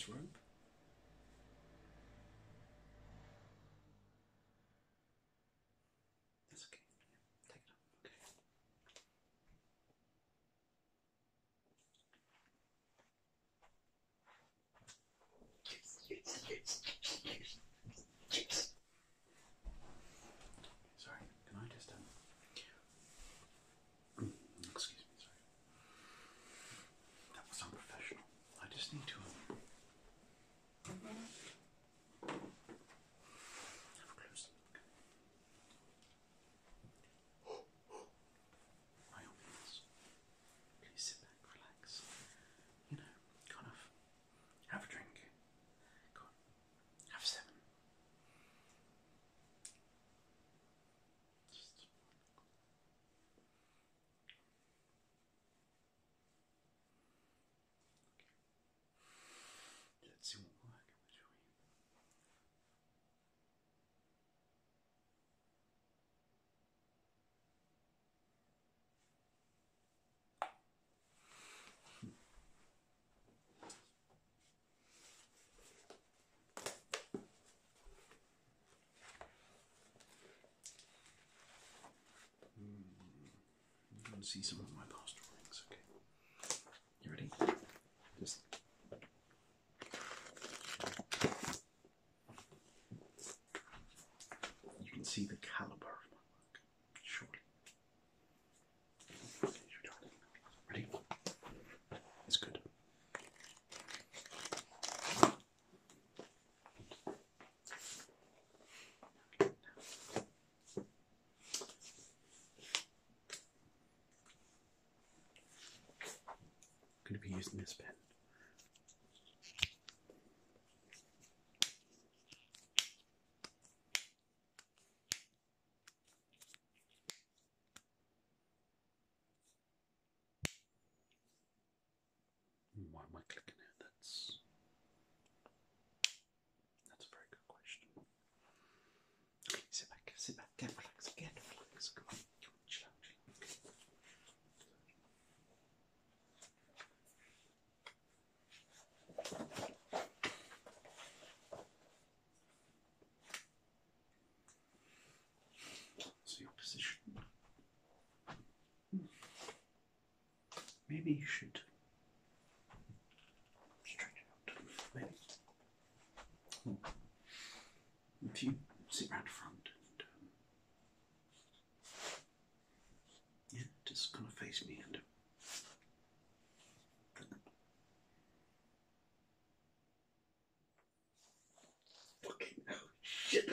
this rope. That's okay. Yeah, take it up. Okay. Yes. Sorry, can I just excuse me, sorry. That was unprofessional. I just need to have a close look. By all means, please sit back, relax. You know, kind of have a drink. Go on, have seven. Just okay. Let's see what we're working with, shall we? I'm going to see some of my past drawings, okay? You ready? Just... You can see the calibre of my work, surely. Okay, should we try it? Ready? It's good. Going to be using this pen. Why am I clicking it? That's a very good question. Okay, sit back, get relax, come on. Maybe you should straighten out, maybe. If you sit round front and yeah, just kind of face me and fucking oh shit.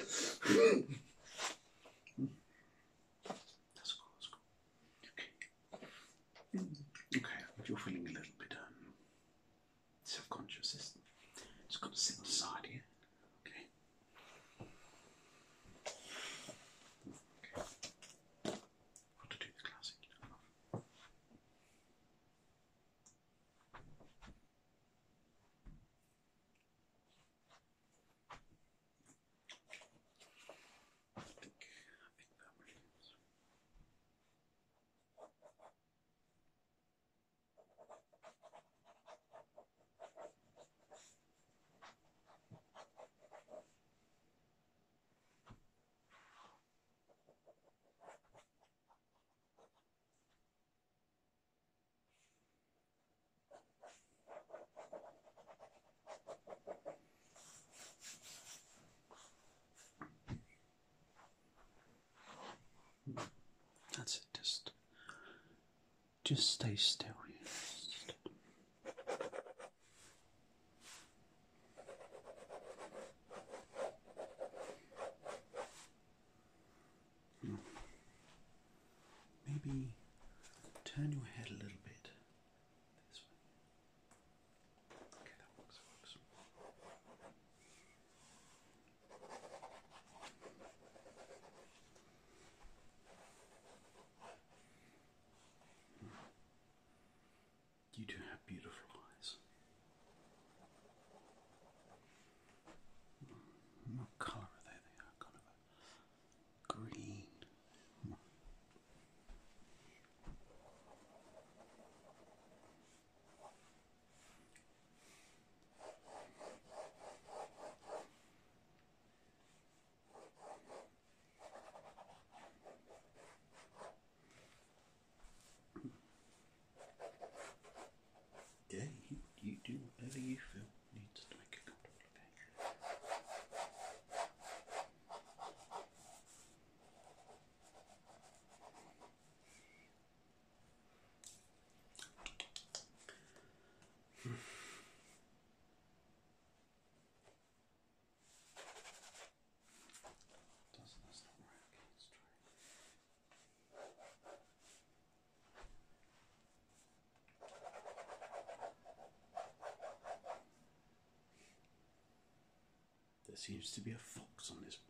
You're feeling a little bit self-conscious, isn't it? Just got to sit on the side here. Okay. Got to do the classic, you know. I think that really is. That's it, just stay still, yes. Maybe turn your head a little bit this way. Okay, that works. You do have beautiful eyes. What colour are they? They are kind of a green. There seems to be a fox on this boat.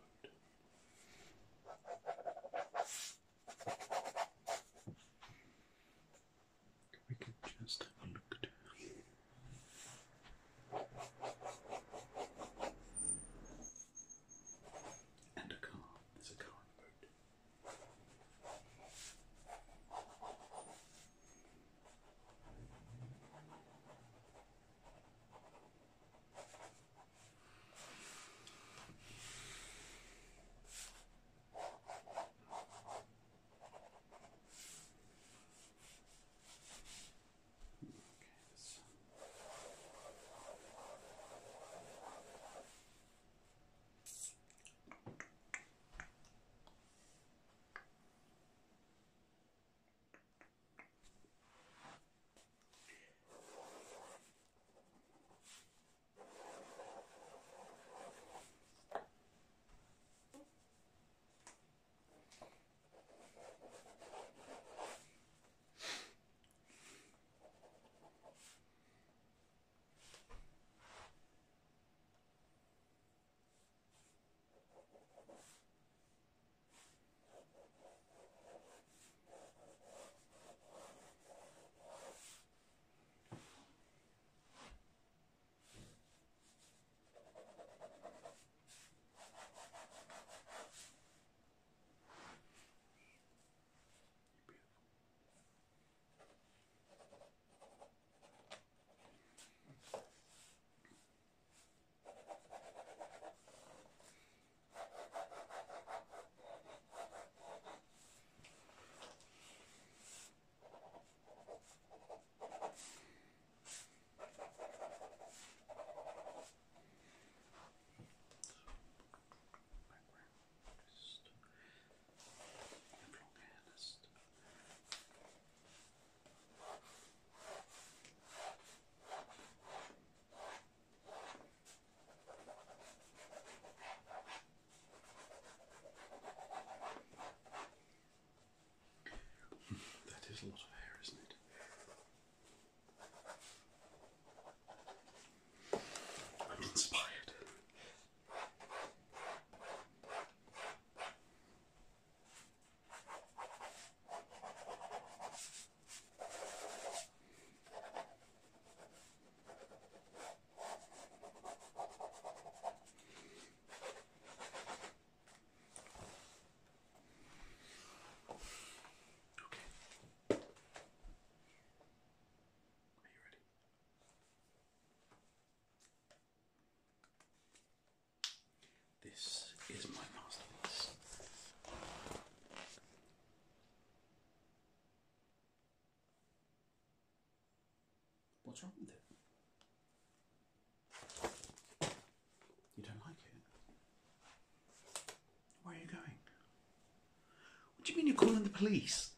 We could just have a look. There's a lot of hair, isn't it? I'm inspired. This is my masterpiece. What's wrong with it? You don't like it? Where are you going? What do you mean you're calling the police?